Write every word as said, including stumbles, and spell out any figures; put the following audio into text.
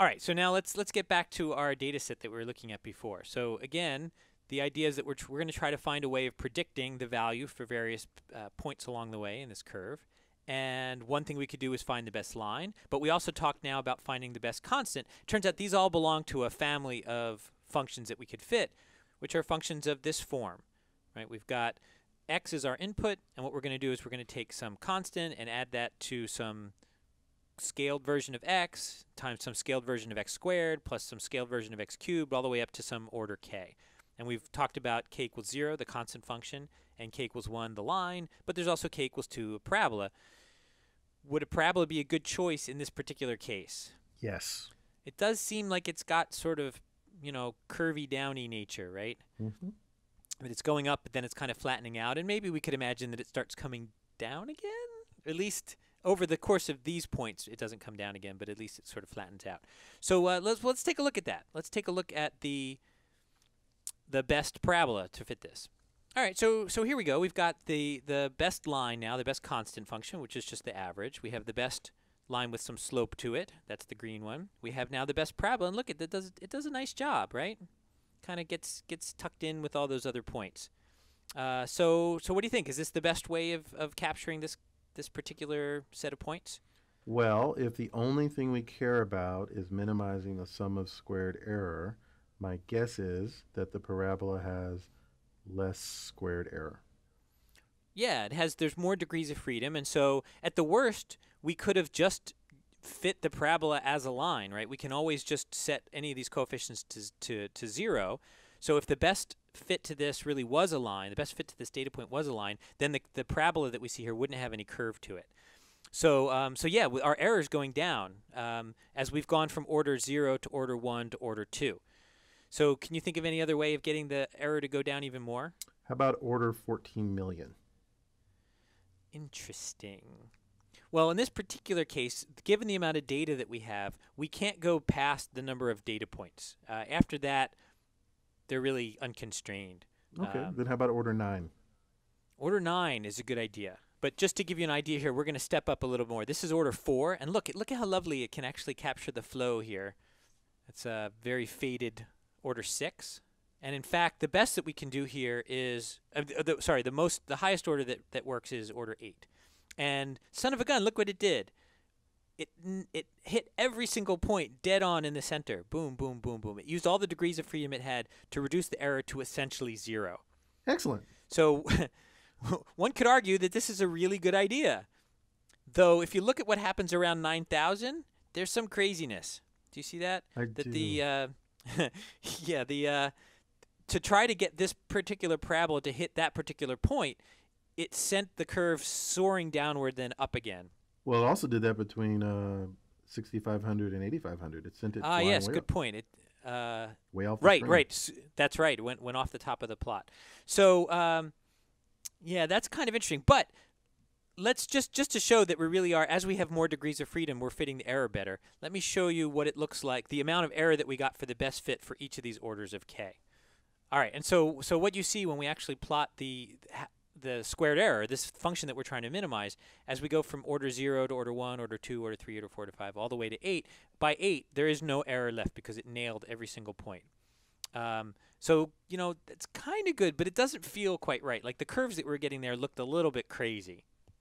All right, so now let's let's get back to our data set that we were looking at before. So again, the idea is that we're, tr we're going to try to find a way of predicting the value for various uh, points along the way in this curve. And one thing we could do is find the best line. But we also talked now about finding the best constant. Turns out these all belong to a family of functions that we could fit, which are functions of this form. Right? We've got x is our input, and what we're going to do is we're going to take some constant and add that to some scaled version of x times some scaled version of x squared plus some scaled version of x cubed all the way up to some order k. And we've talked about k equals zero, the constant function, and k equals one, the line, but there's also k equals two, a parabola. Would a parabola be a good choice in this particular case? Yes. It does seem like it's got sort of, you know, curvy, downy nature, right? Mm-hmm. But it's going up, but then it's kind of flattening out, and maybe we could imagine that it starts coming down again? At least over the course of these points, it doesn't come down again, but at least it sort of flattens out. So uh, let's, let's take a look at that. Let's take a look at the, the best parabola to fit this. All right, so, so here we go. We've got the, the best line now, the best constant function, which is just the average. We have the best line with some slope to it. That's the green one. We have now the best parabola, and look, it, it, does, it does a nice job, right? Kind of gets, gets tucked in with all those other points. Uh, so, so what do you think? Is this the best way of, of capturing this this particular set of points? Well, if the only thing we care about is minimizing the sum of squared error, my guess is that the parabola has less squared error. Yeah, it has, there's more degrees of freedom, and so at the worst, we could have just fit the parabola as a line, right? We can always just set any of these coefficients to, to, to zero. So if the best fit to this really was a line, the best fit to this data point was a line, then the, the parabola that we see here wouldn't have any curve to it. So, um, so yeah, we, our error is going down um, as we've gone from order zero to order one to order two. So can you think of any other way of getting the error to go down even more? How about order fourteen million? Interesting. Well, in this particular case, given the amount of data that we have, we can't go past the number of data points. Uh, after that, they're really unconstrained. Okay, um, then how about order nine? Order nine is a good idea. But just to give you an idea here, we're going to step up a little more. This is order four, and look, it, look at how lovely it can actually capture the flow here. It's a very faded order six. And in fact, the best that we can do here is, uh, the, the, sorry, the most, the highest order that, that works is order eight. And son of a gun, look what it did. It, it hit every single point dead on in the center. Boom, boom, boom, boom. It used all the degrees of freedom it had to reduce the error to essentially zero. Excellent. So one could argue that this is a really good idea. Though if you look at what happens around nine thousand, there's some craziness. Do you see that? I that do. The, uh, yeah, the, uh, to try to get this particular parabola to hit that particular point, it sent the curve soaring downward then up again. Well, it also did that between uh, sixty-five hundred and eighty-five hundred. It sent it. Ah, uh, yes, good up. point. It uh, way off. Right, the right. S that's right. It went went off the top of the plot. So, um, yeah, that's kind of interesting. But let's just just to show that we really are, as we have more degrees of freedom, we're fitting the error better. Let me show you what it looks like. The amount of error that we got for the best fit for each of these orders of k. All right, and so so what you see when we actually plot the the squared error, this function that we're trying to minimize, as we go from order zero to order one, order two, order three, order four to five, all the way to eight, by eight, there is no error left because it nailed every single point. Um, so, you know, it's kind of good, but it doesn't feel quite right. Like the curves that we're getting there looked a little bit crazy.